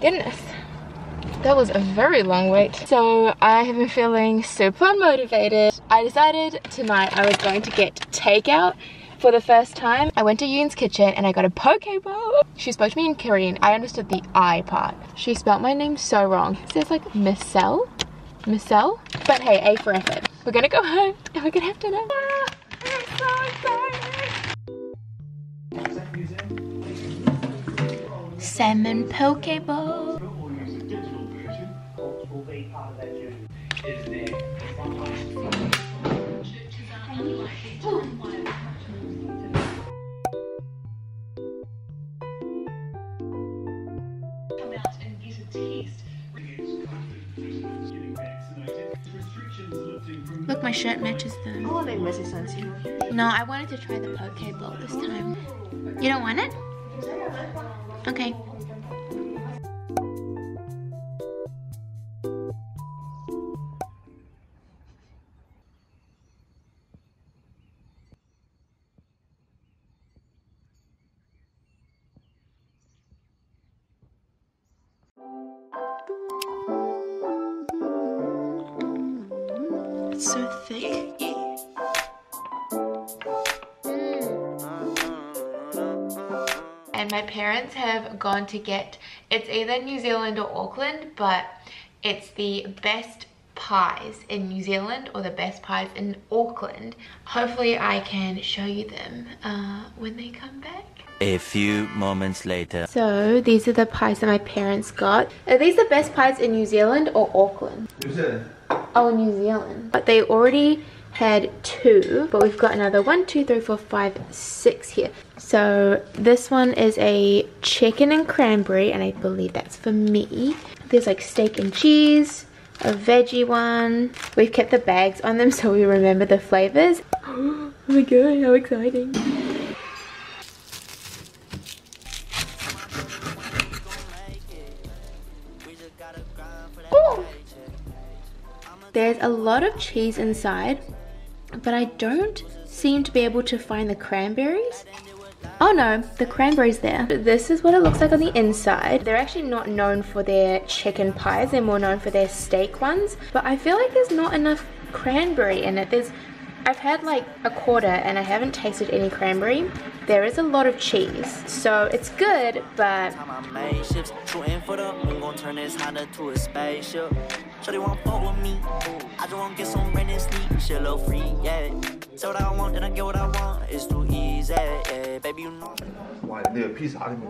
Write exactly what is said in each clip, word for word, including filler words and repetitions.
goodness, that was a very long wait. So I have been feeling super motivated. I decided tonight I was going to get takeout for the first time. I went to Yoon's Kitchen and I got a poke bowl. She spoke to me in Korean. I understood the I part. She spelled my name so wrong. It says like Missel, Missel. But hey, A for effort. We're gonna go home and we're gonna have dinner. Ah, I'm so excited. Salmon poke bowl. Look, my shirt matches them. Oh, they match sense. No, I wanted to try the poke bowl this time. You don't want it? Okay. So thick. Mm. And my parents have gone to get, it's either New Zealand or Auckland, but it's the best pies in New Zealand or the best pies in Auckland. Hopefully I can show you them uh, when they come back. A few moments later. So these are the pies that my parents got. Are these the best pies in New Zealand or Auckland? New Zealand. Oh, New Zealand. But they already had two, but we've got another one, two, three, four, five, six here. So this one is a chicken and cranberry, and I believe that's for me. There's like steak and cheese, a veggie one. We've kept the bags on them so we remember the flavors. Oh my god, how exciting. There's a lot of cheese inside, but I don't seem to be able to find the cranberries. Oh no, the cranberries there. This is what it looks like on the inside. They're actually not known for their chicken pies. They're more known for their steak ones. But I feel like there's not enough cranberry in it. There's, I've had like a quarter and I haven't tasted any cranberry. There is a lot of cheese, so it's good, but so they won't fuck with me. I just want to get some rent and sleep. Shit low free, yeah. So what I want, then I get what I want. It's too easy, yeah. Baby, you know. Why they a piece out of me?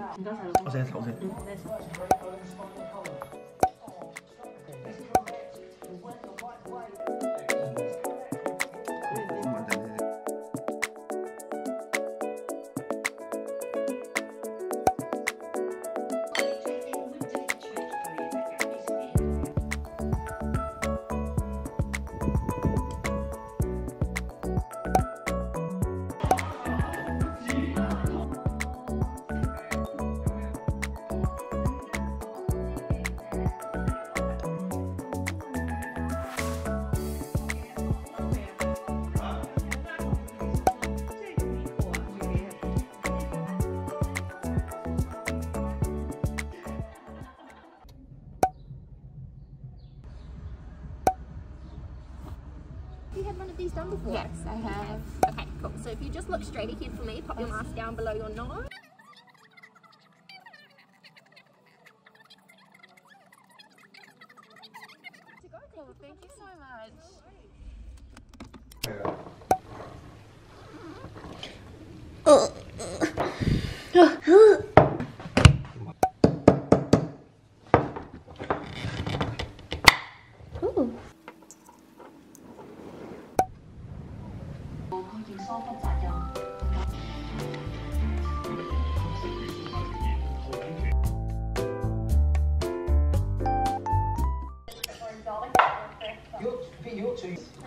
These done before? Yes, I have. Okay, cool. So if you just look straight ahead for me, pop your mask down below your nose. Cool, thank you so much.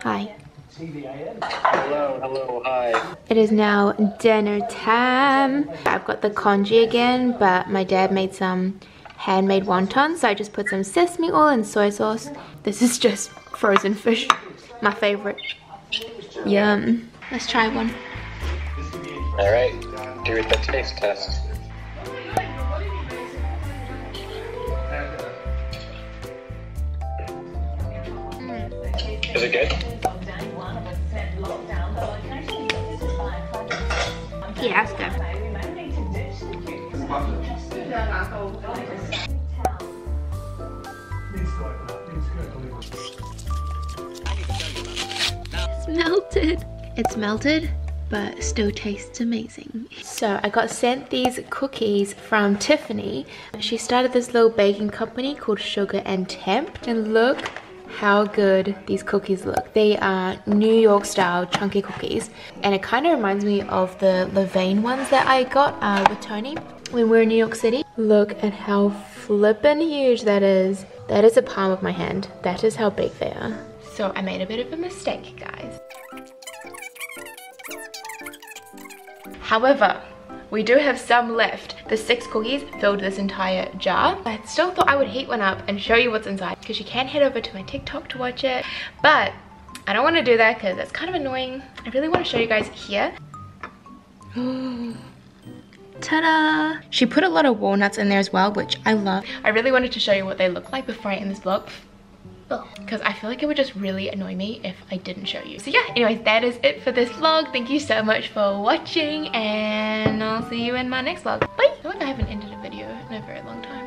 Hi. Hello, hello, hi. It is now dinner time. I've got the congee again, but my dad made some handmade wonton, so I just put some sesame oil and soy sauce. This is just frozen fish, my favorite. Yum. Let's try one. All right, do the taste test. Is it good? Yeah, it's good. It's melted. It's melted, but still tastes amazing. So I got sent these cookies from Tiffany. She started this little baking company called Sugar and Tempt, and look how good these cookies look. They are New York style chunky cookies, and it kind of reminds me of the Levain ones that I got uh, with Tony when we were in New York City. Look at how flippin' huge that is. That is the palm of my hand. That is how big they are. So I made a bit of a mistake, guys. However, we do have some left. The six cookies filled this entire jar. I still thought I would heat one up and show you what's inside, because you can head over to my TikTok to watch it, but I don't want to do that because that's kind of annoying. I really want to show you guys here. Ta-da! She put a lot of walnuts in there as well, which I love. I really wanted to show you what they look like before I end this vlog, because I feel like it would just really annoy me if I didn't show you. So yeah, anyways, that is it for this vlog. Thank you so much for watching, and I'll see you in my next vlog. Bye! I feel like I haven't ended a video in a very long time.